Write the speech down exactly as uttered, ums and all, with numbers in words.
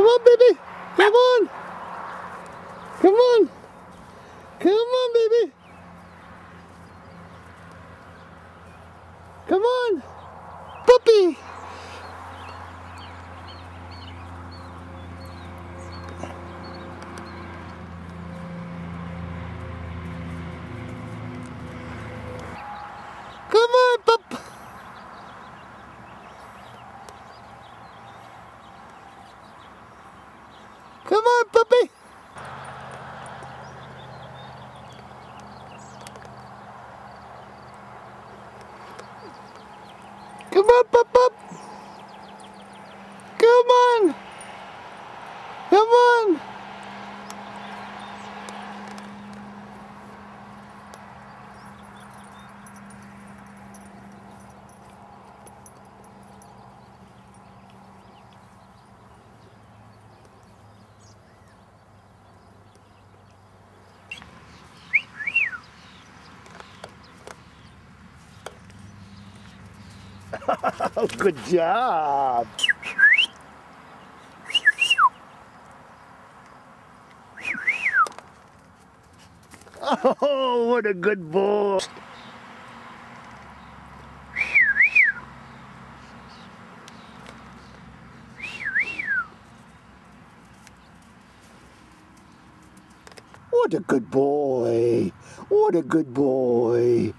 Come on, baby. Come on. Come on. Come on, baby. Come on. Puppy. Come on, pup. Come on, puppy. Come on, pup, pup. Come on. Come on. Oh, good job. Oh, what a good boy. What a good boy. What a good boy.